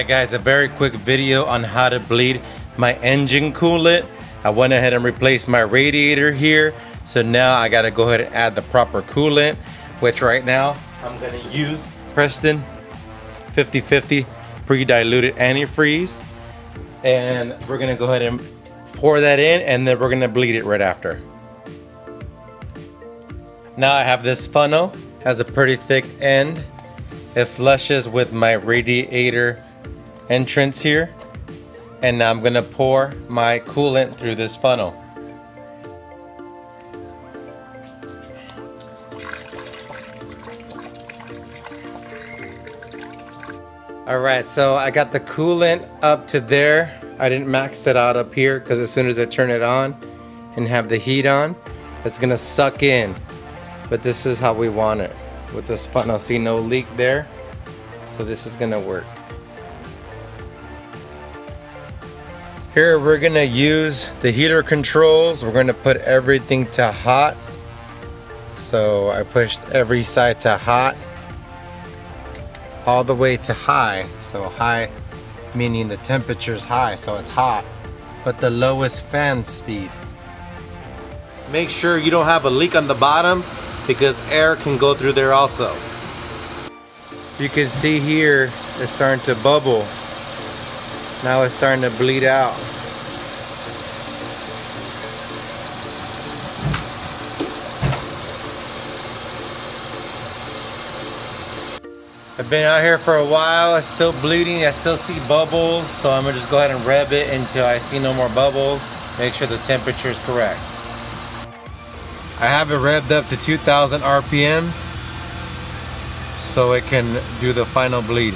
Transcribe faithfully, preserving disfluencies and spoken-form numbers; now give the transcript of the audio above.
Alright guys, a very quick video on how to bleed my engine coolant. I went ahead and replaced my radiator here, so now I gotta go ahead and add the proper coolant, which right now I'm gonna use Prestone fifty fifty pre-diluted antifreeze, and we're gonna go ahead and pour that in, and then we're gonna bleed it right after. Now I have this funnel, has a pretty thick end. It flushes with my radiator entrance here, and now I'm gonna pour my coolant through this funnel. Alright, so I got the coolant up to there. I didn't max it out up here because as soon as I turn it on and have the heat on, it's gonna suck in, but this is how we want it. With this funnel, see no leak there, so this is gonna work. Here we're gonna use the heater controls. We're gonna put everything to hot, so I pushed every side to hot all the way to high. So high meaning the temperature is high, so it's hot, but the lowest fan speed. Make sure you don't have a leak on the bottom because air can go through there also. You can see here it's starting to bubble. Now it's starting to bleed out. I've been out here for a while. It's still bleeding. I still see bubbles, so I'm gonna just go ahead and rev it until I see no more bubbles. Make sure the temperature is correct. I have it revved up to two thousand R P Ms so it can do the final bleed.